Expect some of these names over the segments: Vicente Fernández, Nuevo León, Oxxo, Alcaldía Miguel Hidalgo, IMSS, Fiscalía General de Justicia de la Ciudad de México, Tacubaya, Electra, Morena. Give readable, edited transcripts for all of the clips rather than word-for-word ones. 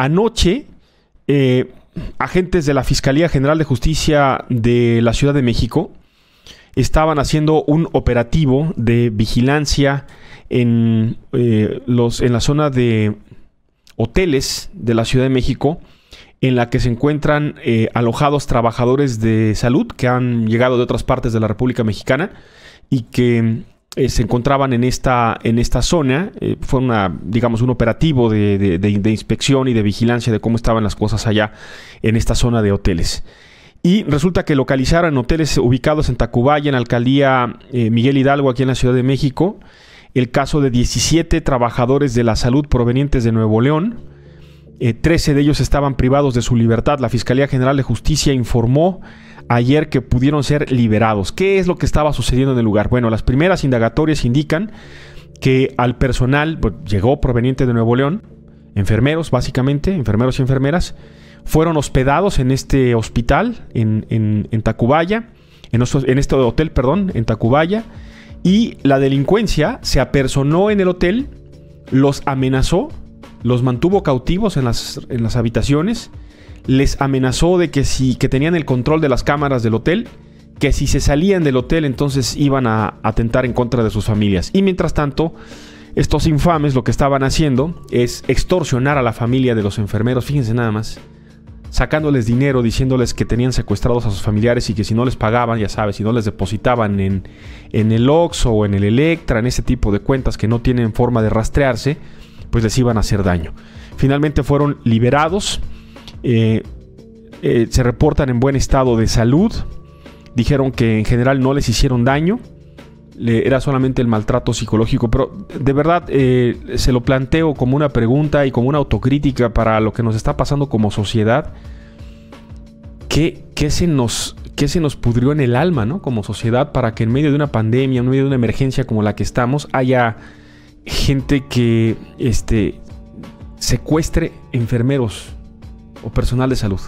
Anoche, agentes de la Fiscalía General de Justicia de la Ciudad de México estaban haciendo un operativo de vigilancia en la zona de hoteles de la Ciudad de México, en la que se encuentran alojados trabajadores de salud que han llegado de otras partes de la República Mexicana y que se encontraban en esta zona. Fue un operativo de inspección y de vigilancia de cómo estaban las cosas allá en esta zona de hoteles. Y resulta que localizaron hoteles ubicados en Tacubaya, en la Alcaldía Miguel Hidalgo, aquí en la Ciudad de México, el caso de 17 trabajadores de la salud provenientes de Nuevo León. 13 de ellos estaban privados de su libertad. La Fiscalía General de Justicia informó ayer que pudieron ser liberados. ¿Qué es lo que estaba sucediendo en el lugar? Bueno, las primeras indagatorias indican que al personal, pues, llegó proveniente de Nuevo León, enfermeros básicamente, enfermeros y enfermeras, fueron hospedados en este hospital, en Tacubaya, en este hotel, perdón, en Tacubaya, y la delincuencia se apersonó en el hotel, los amenazó, los mantuvo cautivos en las habitaciones, les amenazó de que tenían el control de las cámaras del hotel, que si se salían del hotel entonces iban a atentar en contra de sus familias. Y mientras tanto, estos infames lo que estaban haciendo es extorsionar a la familia de los enfermeros, fíjense nada más, sacándoles dinero, diciéndoles que tenían secuestrados a sus familiares y que si no les pagaban, ya sabes, si no les depositaban en el Oxxo o en el Electra, en ese tipo de cuentas que no tienen forma de rastrearse, pues les iban a hacer daño. Finalmente fueron liberados, se reportan en buen estado de salud, dijeron que en general no les hicieron daño, era solamente el maltrato psicológico, pero de verdad se lo planteo como una pregunta y como una autocrítica para lo que nos está pasando como sociedad. ¿Qué se nos pudrió en el alma, ¿no? Como sociedad, para que en medio de una pandemia, en medio de una emergencia como la que estamos, haya gente que secuestre enfermeros o personal de salud.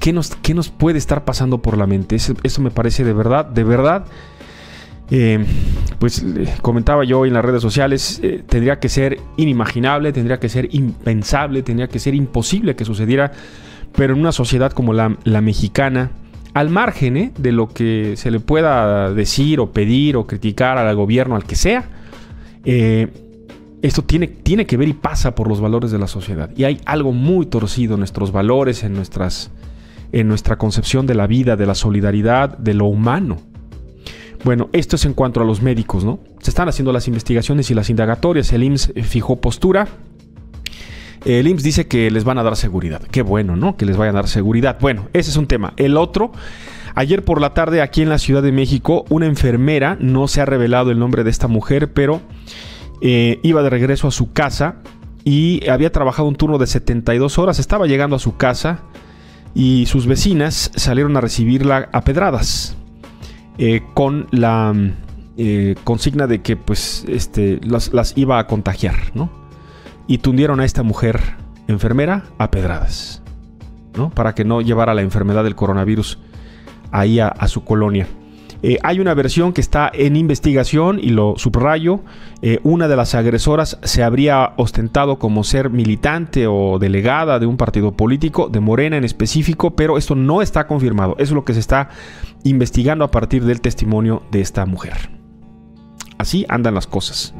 ¿Qué nos puede estar pasando por la mente? Eso me parece de verdad. Pues comentaba yo en las redes sociales, tendría que ser inimaginable, tendría que ser impensable, tendría que ser imposible que sucediera, pero en una sociedad como la mexicana, al margen de lo que se le pueda decir o pedir o criticar al gobierno, al que sea, esto tiene que ver y pasa por los valores de la sociedad. Y hay algo muy torcido en nuestros valores, en nuestra concepción de la vida, de la solidaridad, de lo humano. Bueno, esto es en cuanto a los médicos, ¿no? Se están haciendo las investigaciones y las indagatorias. El IMSS fijó postura. El IMSS dice que les van a dar seguridad. Qué bueno, ¿no? Que les vayan a dar seguridad. Bueno, ese es un tema. El otro, ayer por la tarde aquí en la Ciudad de México, una enfermera, no se ha revelado el nombre de esta mujer, pero iba de regreso a su casa y había trabajado un turno de 72 horas. Estaba llegando a su casa y sus vecinas salieron a recibirla a pedradas. Con la consigna de que pues las iba a contagiar, ¿no? Y tundieron a esta mujer enfermera a pedradas, ¿no? Para que no llevara la enfermedad del coronavirus ahí a su colonia. Hay una versión que está en investigación y lo subrayo. Una de las agresoras se habría ostentado como ser militante o delegada de un partido político, de Morena en específico, pero esto no está confirmado. Eso es lo que se está investigando a partir del testimonio de esta mujer. Así andan las cosas.